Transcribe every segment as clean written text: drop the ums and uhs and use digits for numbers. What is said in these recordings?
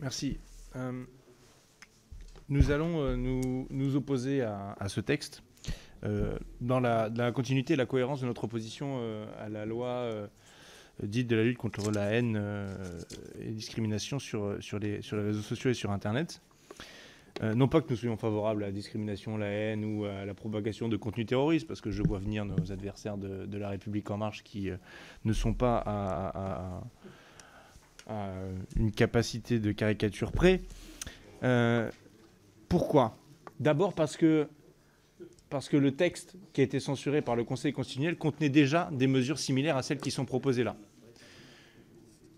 Merci. Nous allons nous opposer à ce texte dans la continuité et la cohérence de notre opposition à la loi dite de la lutte contre la haine et les discriminations sur les réseaux sociaux et sur Internet. Non pas que nous soyons favorables à la discrimination, la haine ou à la propagation de contenus terroristes, parce que je vois venir nos adversaires de La République en marche qui ne sont pas à une capacité de caricature près. Pourquoi? D'abord parce que le texte qui a été censuré par le Conseil constitutionnel contenait déjà des mesures similaires à celles qui sont proposées là.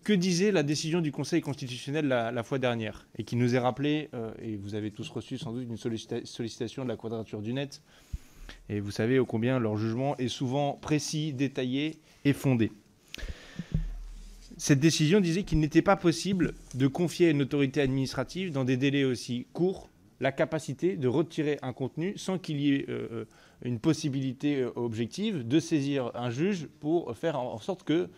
Que disait la décision du Conseil constitutionnel la fois dernière, et qui nous est rappelé, et vous avez tous reçu sans doute une sollicitation de la Quadrature du Net, et vous savez ô combien leur jugement est souvent précis, détaillé et fondé. Cette décision disait qu'il n'était pas possible de confier à une autorité administrative, dans des délais aussi courts, la capacité de retirer un contenu sans qu'il y ait une possibilité objective de saisir un juge pour faire en sorte que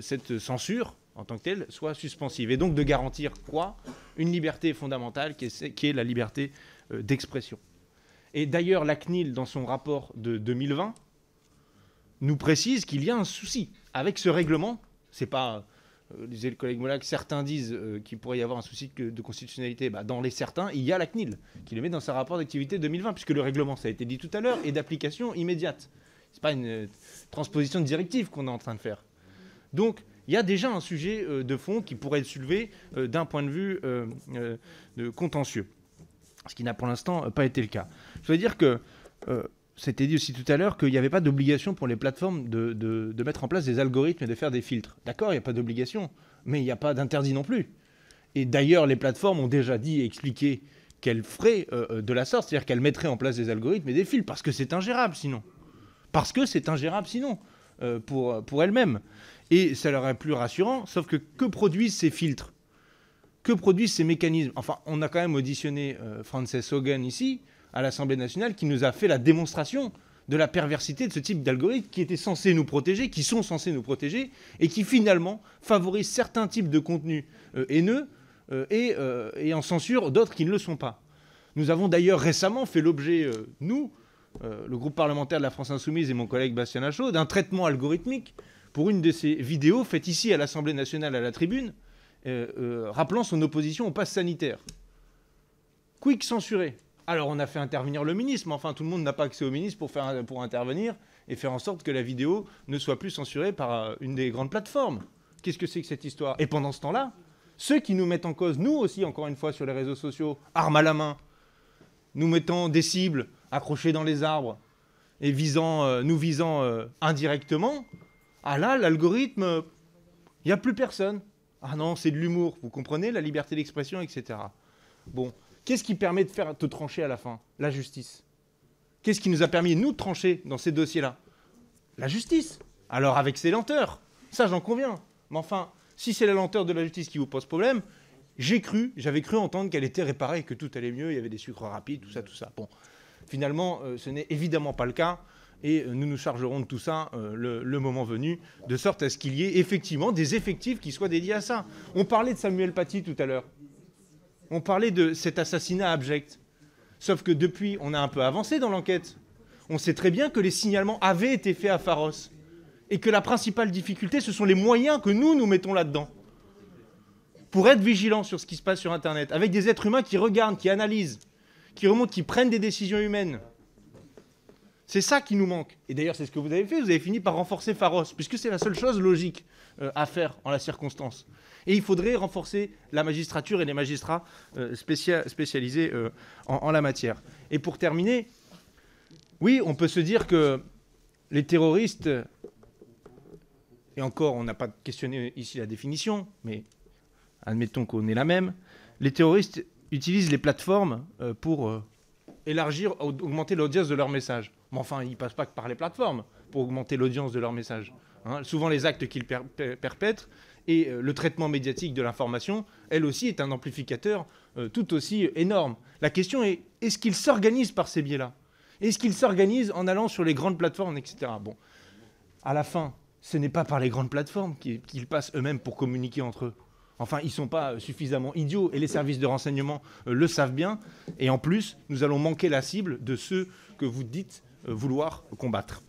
cette censure, en tant que telle, soit suspensive. Et donc de garantir quoi? Une liberté fondamentale qui est la liberté d'expression. Et d'ailleurs, la CNIL, dans son rapport de 2020, nous précise qu'il y a un souci avec ce règlement. C'est pas... Lisez le collègue Molac, certains disent qu'il pourrait y avoir un souci de constitutionnalité. Bah, dans les certains, il y a la CNIL qui le met dans sa rapport d'activité 2020, puisque le règlement, ça a été dit tout à l'heure, est d'application immédiate. C'est pas une transposition de directive qu'on est en train de faire. Donc, il y a déjà un sujet de fond qui pourrait être soulevé d'un point de vue de contentieux, ce qui n'a pour l'instant pas été le cas. Je veux dire que, c'était dit aussi tout à l'heure, qu'il n'y avait pas d'obligation pour les plateformes de mettre en place des algorithmes et de faire des filtres. D'accord, il n'y a pas d'obligation, mais il n'y a pas d'interdit non plus. Et d'ailleurs, les plateformes ont déjà dit et expliqué qu'elles feraient de la sorte, c'est-à-dire qu'elles mettraient en place des algorithmes et des filtres, parce que c'est ingérable sinon. Parce que c'est ingérable sinon. Pour elles-mêmes. Et ça leur est plus rassurant, sauf que produisent ces filtres? Que produisent ces mécanismes? Enfin, on a quand même auditionné Frances Hogan ici, à l'Assemblée nationale, qui nous a fait la démonstration de la perversité de ce type d'algorithmes qui étaient censés nous protéger, qui sont censés nous protéger, et qui finalement favorisent certains types de contenus haineux et en censure d'autres qui ne le sont pas. Nous avons d'ailleurs récemment fait l'objet, nous, le groupe parlementaire de la France Insoumise et mon collègue Bastien Lachaud, d'un traitement algorithmique pour une de ces vidéos faites ici à l'Assemblée nationale à la tribune, rappelant son opposition au pass sanitaire. Quick censuré. Alors on a fait intervenir le ministre, mais enfin tout le monde n'a pas accès au ministre pour intervenir et faire en sorte que la vidéo ne soit plus censurée par une des grandes plateformes. Qu'est-ce que c'est que cette histoire? Et pendant ce temps-là, ceux qui nous mettent en cause, nous aussi encore une fois sur les réseaux sociaux, armes à la main, nous mettant des cibles accrochés dans les arbres et nous visant indirectement, ah là, l'algorithme, il n'y a plus personne. Ah non, c'est de l'humour, vous comprenez, la liberté d'expression, etc. Bon, qu'est-ce qui permet de faire te trancher à la fin? La justice. Qu'est-ce qui nous a permis, nous, de trancher dans ces dossiers-là? La justice. Alors avec ses lenteurs, ça j'en conviens. Mais enfin, si c'est la lenteur de la justice qui vous pose problème, j'avais cru entendre qu'elle était réparée, que tout allait mieux, il y avait des sucres rapides, tout ça, tout ça. Bon. Finalement, ce n'est évidemment pas le cas et nous nous chargerons de tout ça le moment venu, de sorte à ce qu'il y ait effectivement des effectifs qui soient dédiés à ça. On parlait de Samuel Paty tout à l'heure. On parlait de cet assassinat abject. Sauf que depuis, on a un peu avancé dans l'enquête. On sait très bien que les signalements avaient été faits à Pharos et que la principale difficulté, ce sont les moyens que nous mettons là-dedans pour être vigilants sur ce qui se passe sur Internet, avec des êtres humains qui regardent, qui analysent, qui remontent, qui prennent des décisions humaines. C'est ça qui nous manque. Et d'ailleurs, c'est ce que vous avez fait. Vous avez fini par renforcer Pharos, puisque c'est la seule chose logique à faire en la circonstance. Et il faudrait renforcer la magistrature et les magistrats spécialisés en la matière. Et pour terminer, oui, on peut se dire que les terroristes, et encore, on n'a pas questionné ici la définition, mais admettons qu'on est la même, les terroristes utilisent les plateformes pour élargir, augmenter l'audience de leur message. Mais enfin, ils ne passent pas que par les plateformes pour augmenter l'audience de leur message. Hein, souvent, les actes qu'ils perpètrent et le traitement médiatique de l'information, elle aussi, est un amplificateur tout aussi énorme. La question est, est-ce qu'ils s'organisent par ces biais-là? Est-ce qu'ils s'organisent en allant sur les grandes plateformes, etc. Bon, à la fin, ce n'est pas par les grandes plateformes qu'ils passent eux-mêmes pour communiquer entre eux. Enfin, ils ne sont pas suffisamment idiots et les services de renseignement le savent bien. Et en plus, nous allons manquer la cible de ceux que vous dites vouloir combattre.